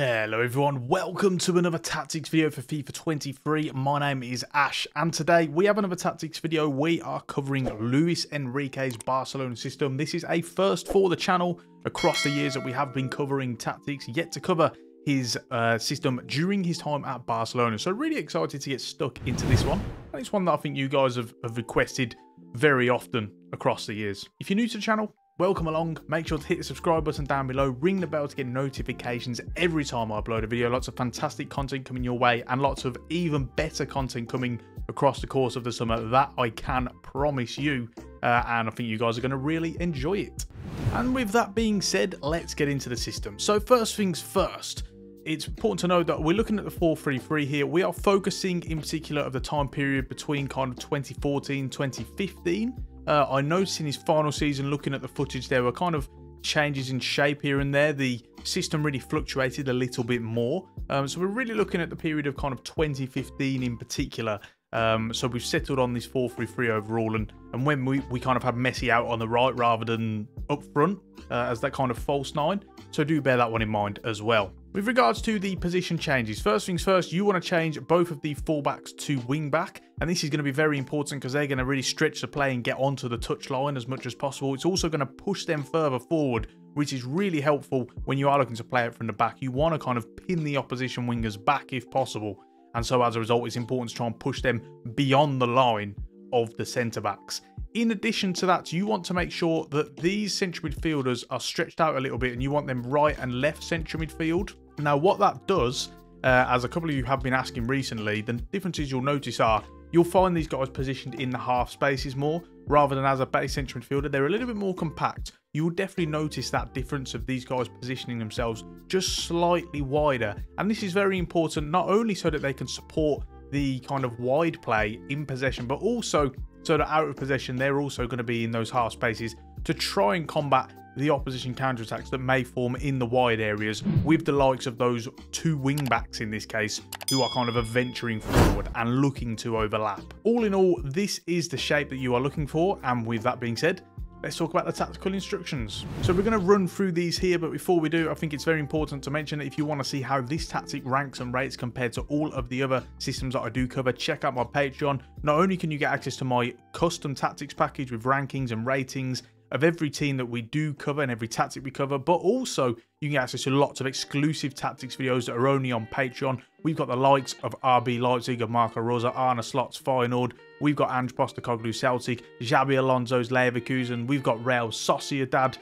Hello everyone, welcome to another tactics video for FIFA 23. My name is Ash and today we have another tactics video. We are covering Luis Enrique's Barcelona system. This is a first for the channel. Across the years that we have been covering tactics, yet to cover his system during his time at Barcelona. So really excited to get stuck into this one. And it's one that I think you guys have requested very often across the years. If you're new to the channel, welcome along. Make sure to hit the subscribe button down below, ring the bell to get notifications every time I upload a video. Lots of fantastic content coming your way and lots of even better content coming across the course of the summer, that I can promise you. And I think you guys are going to really enjoy it. And with that being said, let's get into the system. So first things first, it's important to know that we're looking at the 4-3-3 here. We are focusing in particular of the time period between kind of 2014, 2015. I noticed in his final season, looking at the footage, there were kind of changes in shape here and there. The system really fluctuated a little bit more. So we're really looking at the period of kind of 2015 in particular. So we've settled on this 4-3-3 overall. And when we kind of had Messi out on the right rather than up front as that kind of false nine. So do bear that one in mind as well. With regards to the position changes, first things first, you want to change both of the fullbacks to wing-back. And this is going to be very important because they're going to really stretch the play and get onto the touchline as much as possible. It's also going to push them further forward, which is really helpful when you are looking to play it from the back. You want to kind of pin the opposition wingers back if possible. And so as a result, it's important to try and push them beyond the line of the centre-backs. In addition to that, you want to make sure that these central midfielders are stretched out a little bit and you want them right and left central midfield. Now, what that does, as a couple of you have been asking recently, the differences you'll notice are you'll find these guys positioned in the half spaces more rather than as a base central midfielder. They're a little bit more compact. You will definitely notice that difference of these guys positioning themselves just slightly wider. And this is very important, not only so that they can support the kind of wide play in possession, but also so that out of possession, they're also going to be in those half spaces to try and combat the opposition counterattacks that may form in the wide areas with the likes of those two wing backs in this case, who are kind of venturing forward and looking to overlap. All in all, this is the shape that you are looking for. And with that being said, let's talk about the tactical instructions. So we're going to run through these here, but before we do, I think it's very important to mention that if you want to see how this tactic ranks and rates compared to all of the other systems that I do cover, check out my Patreon. Not only can you get access to my custom tactics package with rankings and ratings of every team that we do cover and every tactic we cover, but also you can get access to lots of exclusive tactics videos that are only on Patreon. We've got the likes of RB Leipzig, of Marco Rosa, Arna Slot's Feyenoord. We've got Ange Postecoglou, Celtic, Xabi Alonso's Leverkusen. We've got Real Sociedad.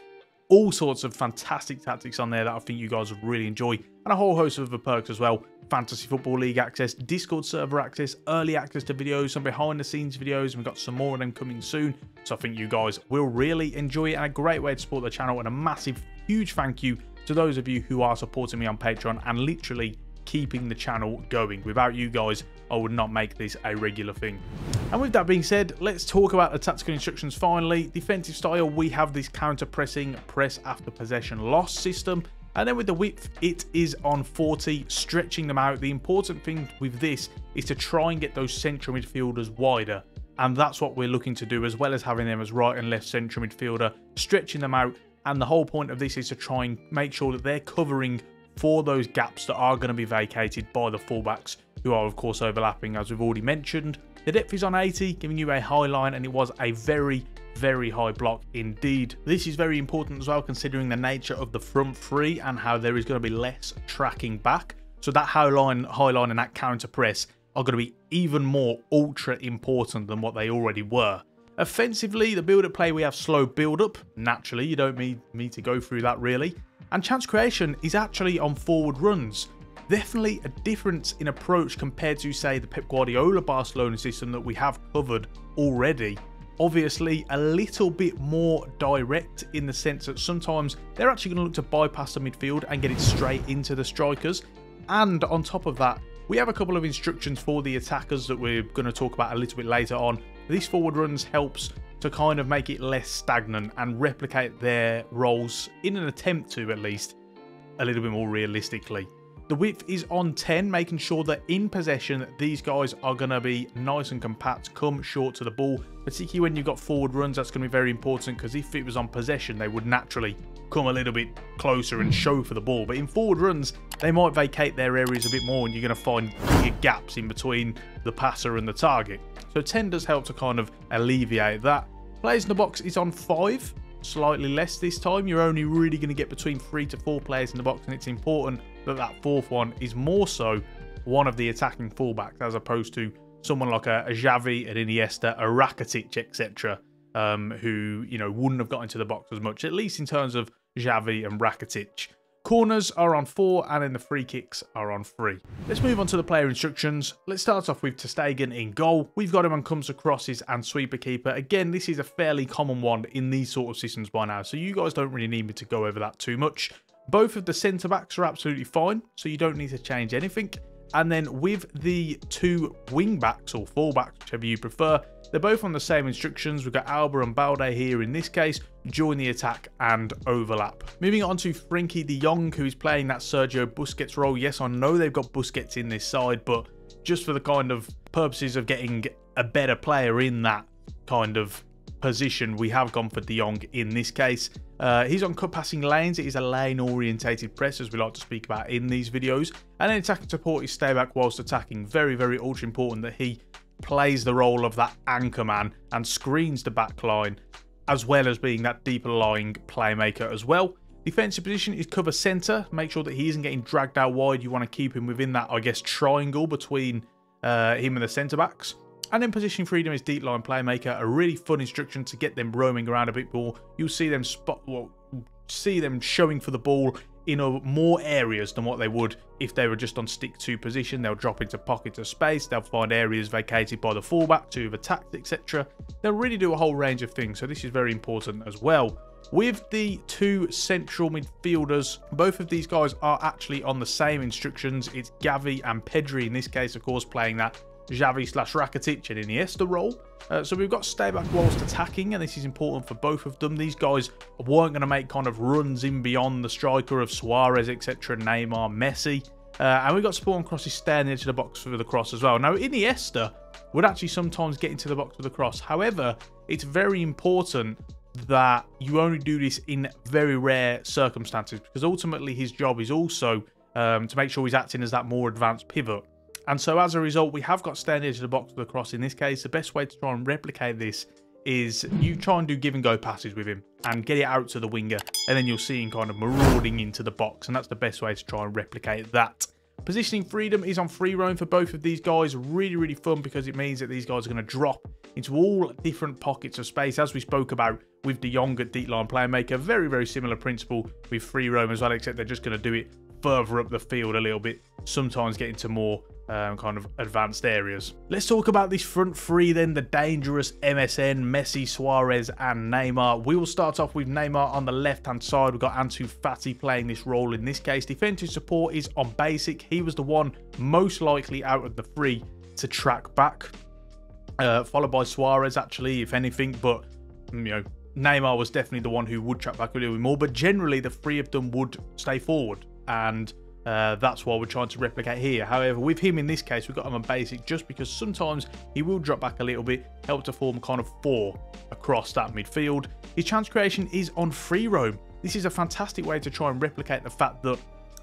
All sorts of fantastic tactics on there that I think you guys will really enjoy. And a whole host of other perks as well. Fantasy Football League access, Discord server access, early access to videos, some behind the scenes videos, and we've got some more of them coming soon. So I think you guys will really enjoy it and a great way to support the channel. And a massive, huge thank you to those of you who are supporting me on Patreon and literally keeping the channel going. Without you guys, I would not make this a regular thing. And with that being said, let's talk about the tactical instructions finally. Defensive style, we have this counter-pressing, press after possession loss system. And then with the width, it is on 40, stretching them out. The important thing with this is to try and get those central midfielders wider. And that's what we're looking to do, as well as having them as right and left central midfielder, stretching them out. And the whole point of this is to try and make sure that they're covering for those gaps that are going to be vacated by the fullbacks, who are of course overlapping, as we've already mentioned. The depth is on 80, giving you a high line, and it was a very high block indeed. This is very important as well, considering the nature of the front three and how there is going to be less tracking back. So that high line and that counter press are going to be even more ultra important than what they already were. Offensively, the build-up play, we have slow build-up. Naturally, you don't need me to go through that really. And chance creation is actually on forward runs. Definitely a difference in approach compared to, say, the Pep Guardiola Barcelona system that we have covered already. Obviously, a little bit more direct in the sense that sometimes they're actually going to look to bypass the midfield and get it straight into the strikers. And on top of that, we have a couple of instructions for the attackers that we're going to talk about a little bit later on. These forward runs helps to kind of make it less stagnant and replicate their roles in an attempt to, at least, a little bit more realistically. The width is on 10, making sure that in possession, these guys are going to be nice and compact, come short to the ball. Particularly when you've got forward runs, that's going to be very important because if it was on possession, they would naturally come a little bit closer and show for the ball. But in forward runs, they might vacate their areas a bit more, and you're going to find bigger gaps in between the passer and the target. So 10 does help to kind of alleviate that. Players in the box is on 5, slightly less this time. You're only really going to get between 3 to 4 players in the box, and it's important that that fourth one is more so one of the attacking fullbacks, as opposed to someone like a Xavi, an Iniesta, a Rakitic, etc., who, you know, wouldn't have got into the box as much, at least in terms of Xavi and Rakitic. Corners are on 4, and then the free kicks are on 3. Let's move on to the player instructions. Let's start off with Ter Stegen in goal. We've got him on comes to crosses and sweeper keeper. Again, this is a fairly common one in these sort of systems by now, so you guys don't really need me to go over that too much. Both of the centre-backs are absolutely fine, so you don't need to change anything. And then with the two wing-backs or full-backs, whichever you prefer, they're both on the same instructions. We've got Alba and Baldé here in this case, join the attack and overlap. Moving on to Frenkie de Jong, who is playing that Sergio Busquets role. Yes, I know they've got Busquets in this side, but just for the kind of purposes of getting a better player in that kind of position, we have gone for de Jong in this case. He's on cut passing lanes. It is a lane orientated press, as we like to speak about in these videos. And then attacking support is stay back whilst attacking. Very, very ultra important that he plays the role of that anchor man and screens the back line, as well as being that deeper lying playmaker as well. Defensive position is cover center. Make sure that he isn't getting dragged out wide. You want to keep him within that, I guess, triangle between him and the center backs. And then position freedom is deep line playmaker. A really fun instruction to get them roaming around a bit more. You'll see them showing for the ball in more areas than what they would if they were just on stick two position. They'll drop into pockets of space. They'll find areas vacated by the fullback to have attacked, etc. They'll really do a whole range of things. So this is very important as well. With the two central midfielders, both of these guys are actually on the same instructions. It's Gavi and Pedri in this case, of course, playing that Xavi / Rakitic and Iniesta role. So we've got stay back whilst attacking, and this is important for both of them. These guys weren't going to make kind of runs in beyond the striker of Suarez, etc., Neymar, Messi. And we've got support and crosses staying into the box for the cross as well. Now, Iniesta would actually sometimes get into the box for the cross. However, it's very important that you only do this in very rare circumstances, because ultimately his job is also to make sure he's acting as that more advanced pivot. And so as a result, we have got staying edge of the box with the cross in this case. The best way to try and replicate this is you try and do give and go passes with him and get it out to the winger. And then you'll see him kind of marauding into the box. And that's the best way to try and replicate that. Positioning freedom is on free roam for both of these guys. Really, really fun, because it means that these guys are going to drop into all different pockets of space, as we spoke about with de Jong at deep line playmaker. Very, very similar principle with free roam as well, except they're just going to do it further up the field a little bit, sometimes get into more kind of advanced areas. Let's talk about this front three then, the dangerous MSN, Messi, Suarez and Neymar. We will start off with Neymar on the left-hand side. We've got Ansu Fati playing this role in this case. Defensive support is on basic. He was the one most likely out of the three to track back, followed by Suarez actually, if anything, but you know, Neymar was definitely the one who would track back a little bit more, but generally the three of them would stay forward, and that's why we're trying to replicate here. However, with him in this case, we've got him on basic just because sometimes he will drop back a little bit, help to form kind of 4 across that midfield. His chance creation is on free roam. This is a fantastic way to try and replicate the fact that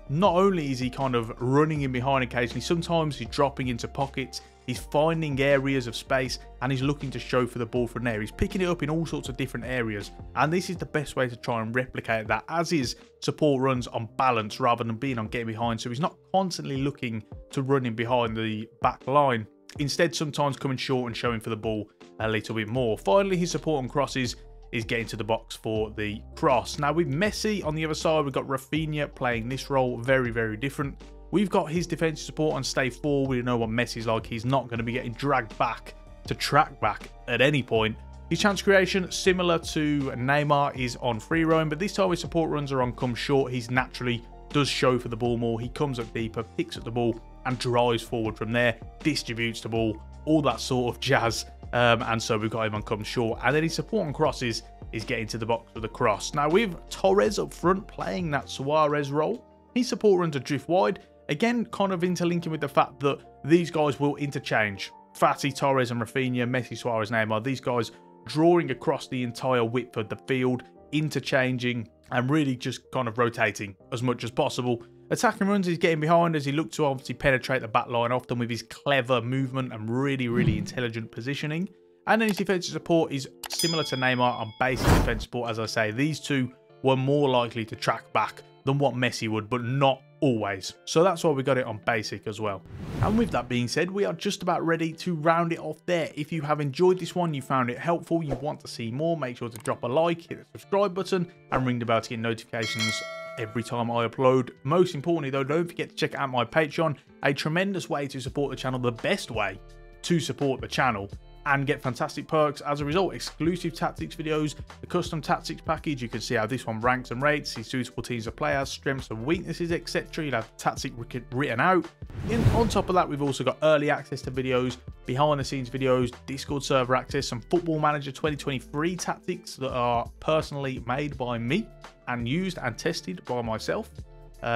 not only is he kind of running in behind occasionally, sometimes he's dropping into pockets, he's finding areas of space, and he's looking to show for the ball from there. He's picking it up in all sorts of different areas, and this is the best way to try and replicate that, as is support runs on balance rather than being on getting behind. So he's not constantly looking to run in behind the back line. Instead, sometimes coming short and showing for the ball a little bit more. Finally, his support on crosses is getting to the box for the cross. Now with Messi on the other side, we've got Rafinha playing this role. Very, very different. We've got his defensive support on stay forward. We know what Messi's like. He's not going to be getting dragged back to track back at any point. His chance creation, similar to Neymar, is on free roam, but this time his support runs are on come short. He's naturally does show for the ball more. He comes up deeper, picks up the ball and drives forward from there, distributes the ball, all that sort of jazz. And so we've got him on come short, and then his support on crosses is getting to the box with the cross. Now with Torres up front playing that Suarez role, his support runs a drift wide, again kind of interlinking with the fact that these guys will interchange. Fati, Torres and Rafinha, Messi, Suarez, Neymar, these guys drawing across the entire width of the field, interchanging, and really just kind of rotating as much as possible. Attacking runs, he's getting behind as he looked to obviously penetrate the back line, often with his clever movement and really intelligent positioning. And then his defensive support is similar to Neymar on basic defense support. As I say, these two were more likely to track back than what Messi would, but not always. So that's why we got it on basic as well. And with that being said, we are just about ready to round it off there. If you have enjoyed this one, you found it helpful, you want to see more, make sure to drop a like, hit the subscribe button, and ring the bell to get notifications every time I upload. Most importantly though, don't forget to check out my Patreon, a tremendous way to support the channel, the best way to support the channel, and get fantastic perks as a result. Exclusive tactics videos, the custom tactics package, you can see how this one ranks and rates, the suitable teams of players, strengths and weaknesses, etc. You'll have tactic written out. And on top of that, we've also got early access to videos, behind the scenes videos, Discord server access, some Football Manager 2023 tactics that are personally made by me and used and tested by myself.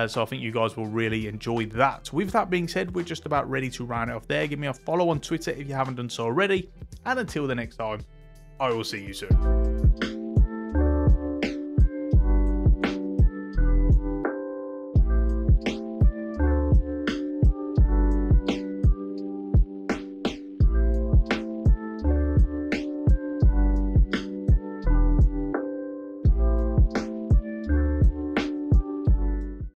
So I think you guys will really enjoy that. With that being said, we're just about ready to round it off there. Give me a follow on Twitter if you haven't done so already. And until the next time, I will see you soon.